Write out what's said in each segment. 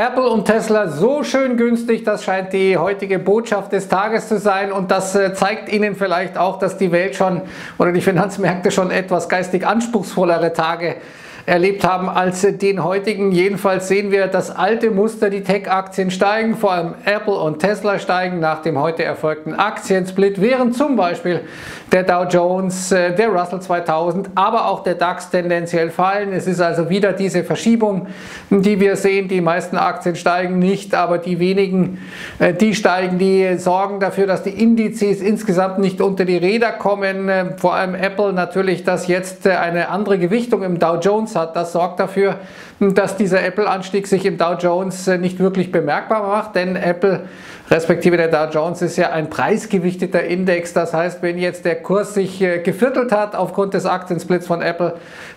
Apple und Tesla so schön günstig, das scheint die heutige Botschaft des Tages zu sein, und das zeigt Ihnen vielleicht auch, dass die Welt schon oder die Finanzmärkte schon etwas geistig anspruchsvollere Tage erlebt haben als den heutigen. Jedenfalls sehen wir das alte Muster, die Tech-Aktien steigen, vor allem Apple und Tesla steigen nach dem heute erfolgten Aktiensplit, während zum Beispiel der Dow Jones, der Russell 2000, aber auch der DAX tendenziell fallen. Es ist also wieder diese Verschiebung, die wir sehen. Die meisten Aktien steigen nicht, aber die wenigen, die steigen, die sorgen dafür, dass die Indizes insgesamt nicht unter die Räder kommen. Vor allem Apple natürlich, dass jetzt eine andere Gewichtung im Dow Jones hat. Das sorgt dafür, dass dieser Apple-Anstieg sich im Dow Jones nicht wirklich bemerkbar macht, denn Apple respektive der Dow Jones ist ja ein preisgewichteter Index. Das heißt, wenn jetzt der Kurs sich geviertelt hat aufgrund des Aktiensplits von Apple,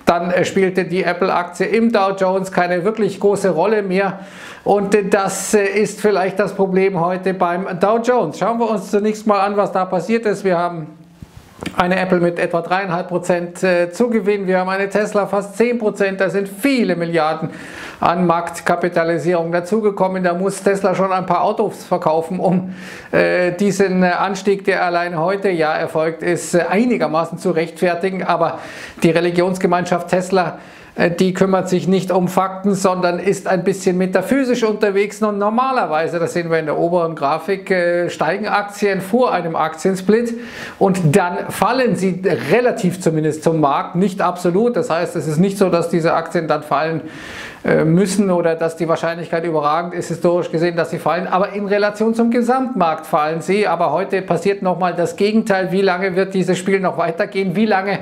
dann spielte die Apple-Aktie im Dow Jones keine wirklich große Rolle mehr, und das ist vielleicht das Problem heute beim Dow Jones. Schauen wir uns zunächst mal an, was da passiert ist. Wir haben eine Apple mit etwa 3,5% Zugewinn, wir haben eine Tesla fast 10%, da sind viele Milliarden an Marktkapitalisierung dazugekommen. Da muss Tesla schon ein paar Autos verkaufen, um diesen Anstieg, der allein heute ja erfolgt ist, einigermaßen zu rechtfertigen. Aber die Religionsgemeinschaft Tesla, die kümmert sich nicht um Fakten, sondern ist ein bisschen metaphysisch unterwegs. Und normalerweise, das sehen wir in der oberen Grafik, steigen Aktien vor einem Aktiensplit und dann fallen sie relativ zumindest zum Markt, nicht absolut. Das heißt, es ist nicht so, dass diese Aktien dann fallen müssen oder dass die Wahrscheinlichkeit überragend ist, historisch gesehen, dass sie fallen. Aber in Relation zum Gesamtmarkt fallen sie. Aber heute passiert nochmal das Gegenteil. Wie lange wird dieses Spiel noch weitergehen? Wie lange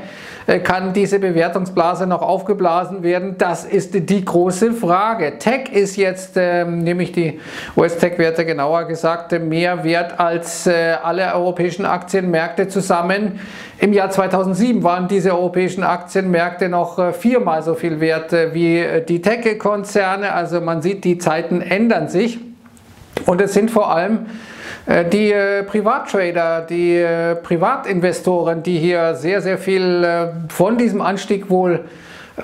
kann diese Bewertungsblase noch aufgeblasen werden? Das ist die große Frage. Tech ist jetzt, nämlich die US-Tech-Werte genauer gesagt, mehr wert als alle europäischen Aktienmärkte zusammen. Im Jahr 2007 waren diese europäischen Aktienmärkte noch viermal so viel wert wie die Tech-Konzerne. Also man sieht, die Zeiten ändern sich, und es sind vor allem die Privattrader, die Privatinvestoren, die hier sehr, sehr viel von diesem Anstieg wohl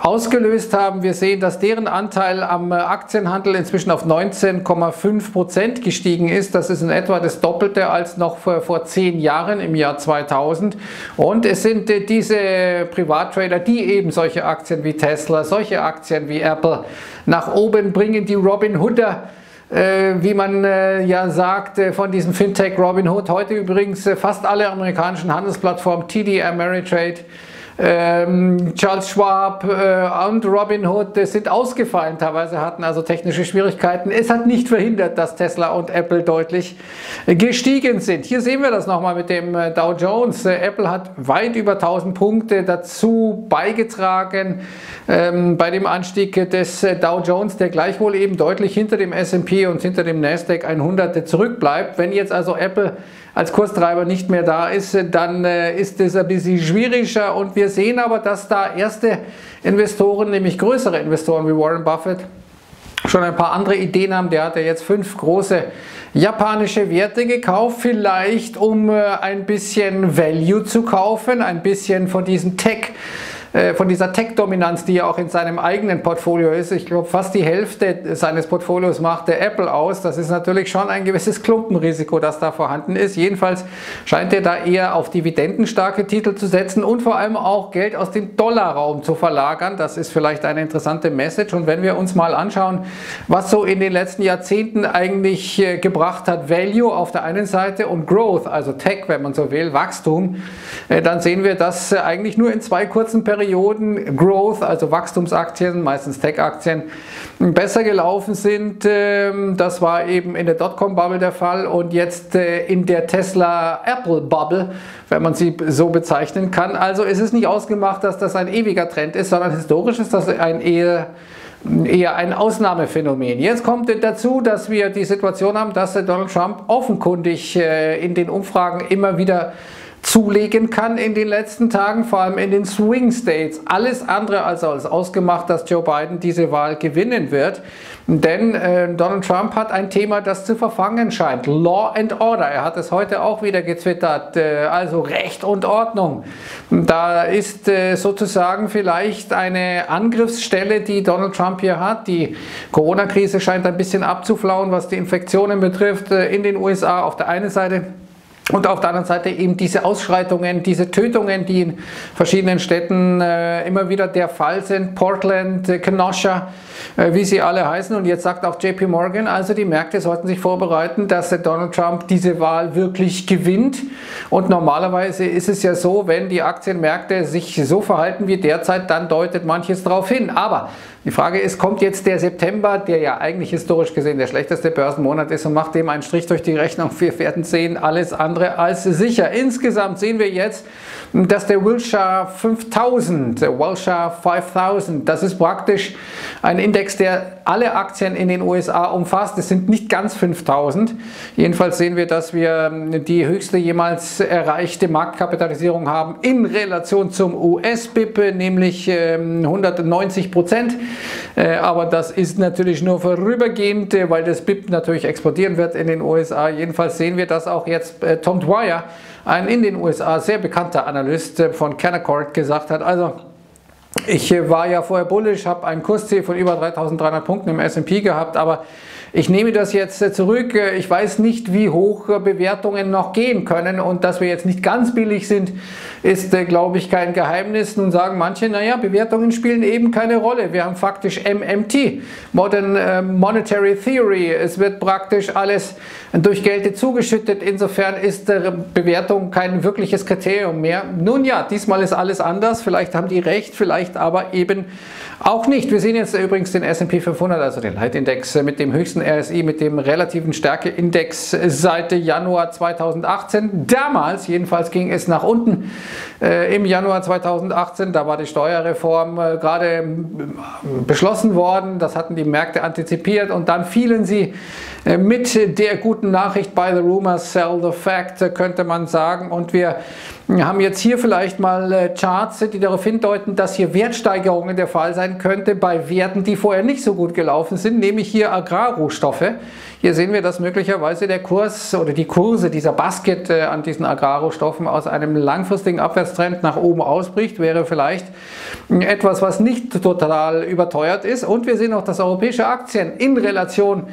ausgelöst haben. Wir sehen, dass deren Anteil am Aktienhandel inzwischen auf 19,5% gestiegen ist. Das ist in etwa das Doppelte als noch vor 10 Jahren im Jahr 2000. Und es sind diese Privattrader, die eben solche Aktien wie Tesla, solche Aktien wie Apple nach oben bringen, die Robin Hooder, wie man ja sagt, von diesem Fintech Robin Hood. Heute übrigens fast alle amerikanischen Handelsplattformen, TD Ameritrade, Charles Schwab und Robin Hood sind ausgefallen, teilweise hatten also technische Schwierigkeiten. Es hat nicht verhindert, dass Tesla und Apple deutlich gestiegen sind. Hier sehen wir das nochmal mit dem Dow Jones. Apple hat weit über 1000 Punkte dazu beigetragen bei dem Anstieg des Dow Jones, der gleichwohl eben deutlich hinter dem S&P und hinter dem Nasdaq 100 zurückbleibt. Wenn jetzt also Apple als Kurstreiber nicht mehr da ist, dann ist es ein bisschen schwieriger, und wir sehen aber, dass da erste Investoren, nämlich größere Investoren wie Warren Buffett, schon ein paar andere Ideen haben. Der hat ja jetzt 5 große japanische Werte gekauft, vielleicht um ein bisschen Value zu kaufen, ein bisschen von diesem Tech, von dieser Tech-Dominanz, die ja auch in seinem eigenen Portfolio ist. Ich glaube, fast die Hälfte seines Portfolios macht der Apple aus. Das ist natürlich schon ein gewisses Klumpenrisiko, das da vorhanden ist. Jedenfalls scheint er da eher auf dividendenstarke Titel zu setzen und vor allem auch Geld aus dem Dollarraum zu verlagern. Das ist vielleicht eine interessante Message. Und wenn wir uns mal anschauen, was so in den letzten Jahrzehnten eigentlich gebracht hat, Value auf der einen Seite und Growth, also Tech, wenn man so will, Wachstum, dann sehen wir, dass eigentlich nur in 2 kurzen Perioden Growth, also Wachstumsaktien, meistens Tech-Aktien, besser gelaufen sind. Das war eben in der Dotcom-Bubble der Fall und jetzt in der Tesla-Apple-Bubble, wenn man sie so bezeichnen kann. Also ist es nicht ausgemacht, dass das ein ewiger Trend ist, sondern historisch ist das eher ein Ausnahmephänomen. Jetzt kommt dazu, dass wir die Situation haben, dass Donald Trump offenkundig in den Umfragen immer wieder zulegen kann in den letzten Tagen, vor allem in den Swing States. Alles andere als ausgemacht, dass Joe Biden diese Wahl gewinnen wird, denn Donald Trump hat ein Thema, das zu verfangen scheint. Law and Order, er hat es heute auch wieder getwittert, also Recht und Ordnung. Da ist sozusagen vielleicht eine Angriffsstelle, die Donald Trump hier hat. Die Corona-Krise scheint ein bisschen abzuflauen, was die Infektionen betrifft, in den USA auf der einen Seite. Und auf der anderen Seite eben diese Ausschreitungen, diese Tötungen, die in verschiedenen Städten immer wieder der Fall sind. Portland, Kenosha, wie sie alle heißen. Und jetzt sagt auch JP Morgan, also die Märkte sollten sich vorbereiten, dass Donald Trump diese Wahl wirklich gewinnt. Und normalerweise ist es ja so, wenn die Aktienmärkte sich so verhalten wie derzeit, dann deutet manches darauf hin. Aber die Frage ist, kommt jetzt der September, der ja eigentlich historisch gesehen der schlechteste Börsenmonat ist, und macht dem einen Strich durch die Rechnung? Wir werden sehen, alles andere als sicher. Insgesamt sehen wir jetzt, dass der Wilshire 5000, das ist praktisch ein Index, der alle Aktien in den USA umfasst. Es sind nicht ganz 5000. Jedenfalls sehen wir, dass wir die höchste jemals erreichte Marktkapitalisierung haben in Relation zum US-BIP, nämlich 190%. Aber das ist natürlich nur vorübergehend, weil das BIP natürlich explodieren wird in den USA. Jedenfalls sehen wir, dass auch jetzt Tom Dwyer, ein in den USA sehr bekannter Analyst von Canaccord, gesagt hat, also ich war ja vorher bullish, habe ein Kursziel von über 3.300 Punkten im S&P gehabt, aber ich nehme das jetzt zurück. Ich weiß nicht, wie hoch Bewertungen noch gehen können, und dass wir jetzt nicht ganz billig sind, ist, glaube ich, kein Geheimnis. Nun sagen manche, naja, Bewertungen spielen eben keine Rolle. Wir haben faktisch MMT, Modern Monetary Theory. Es wird praktisch alles durch Gelte zugeschüttet. Insofern ist Bewertung kein wirkliches Kriterium mehr. Nun ja, diesmal ist alles anders. Vielleicht haben die recht, vielleicht aber eben auch nicht. Wir sehen jetzt übrigens den S&P 500, also den Leitindex mit dem höchsten RSI, mit dem relativen Stärkeindex seit Januar 2018. Damals jedenfalls ging es nach unten im Januar 2018. Da war die Steuerreform gerade beschlossen worden. Das hatten die Märkte antizipiert. Und dann fielen sie mit der guten Nachricht, buy the rumor, sell the fact, könnte man sagen. Und wir haben jetzt hier vielleicht mal Charts, die darauf hindeuten, dass hier Wertsteigerungen der Fall sein könnte bei Werten, die vorher nicht so gut gelaufen sind, nämlich hier Agrarrohstoffe. Hier sehen wir, dass möglicherweise der Kurs oder die Kurse dieser Basket an diesen Agrarrohstoffen aus einem langfristigen Abwärtstrend nach oben ausbricht, wäre vielleicht etwas, was nicht total überteuert ist. Und wir sehen auch, dass europäische Aktien in Relation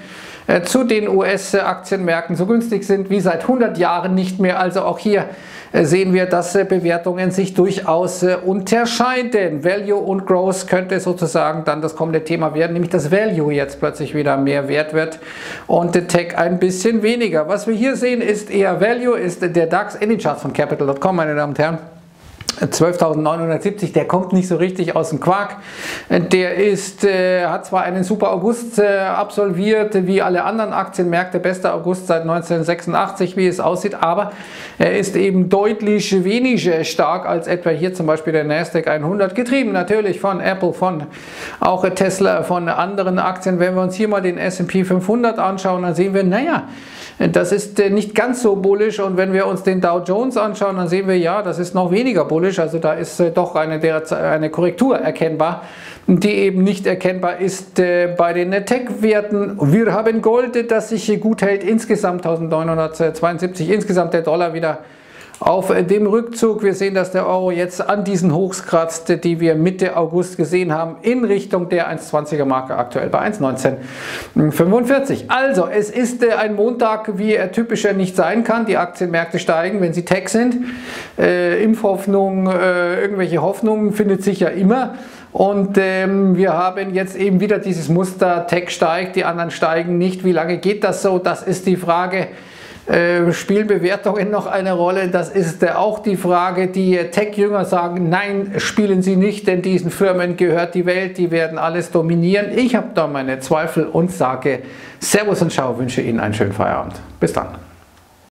zu den US-Aktienmärkten so günstig sind wie seit 100 Jahren nicht mehr. Also auch hier sehen wir, dass Bewertungen sich durchaus unterscheiden. Value und Growth könnte sozusagen dann das kommende Thema werden, nämlich dass Value jetzt plötzlich wieder mehr wert wird und Tech ein bisschen weniger. Was wir hier sehen, ist eher Value, ist der DAX in den Charts von Capital.com, meine Damen und Herren. 12.970, der kommt nicht so richtig aus dem Quark. Der ist, hat zwar einen super August absolviert, wie alle anderen Aktienmärkte, bester August seit 1986, wie es aussieht, aber er ist eben deutlich weniger stark als etwa hier zum Beispiel der Nasdaq 100, getrieben natürlich von Apple, von auch Tesla, von anderen Aktien. Wenn wir uns hier mal den S&P 500 anschauen, dann sehen wir, naja, das ist nicht ganz so bullisch. Und wenn wir uns den Dow Jones anschauen, dann sehen wir, ja, das ist noch weniger bullisch. Also da ist doch eine Korrektur erkennbar, die eben nicht erkennbar ist bei den Tech-Werten. Wir haben Gold, das sich gut hält. Insgesamt 1972, insgesamt der Dollar wieder auf dem Rückzug. Wir sehen, dass der Euro jetzt an diesen Hochs kratzt, die wir Mitte August gesehen haben, in Richtung der 1,20er Marke, aktuell bei 1,1945. Also, es ist ein Montag, wie er typischer nicht sein kann. Die Aktienmärkte steigen, wenn sie Tech sind. Impfhoffnung, irgendwelche Hoffnungen findet sich ja immer. Und wir haben jetzt eben wieder dieses Muster, Tech steigt, die anderen steigen nicht. Wie lange geht das so? Das ist die Frage. Spielen Bewertungen noch eine Rolle? Das ist auch die Frage. Die Tech-Jünger sagen, nein, spielen sie nicht, denn diesen Firmen gehört die Welt, die werden alles dominieren. Ich habe da meine Zweifel und sage Servus und Ciao, wünsche Ihnen einen schönen Feierabend. Bis dann.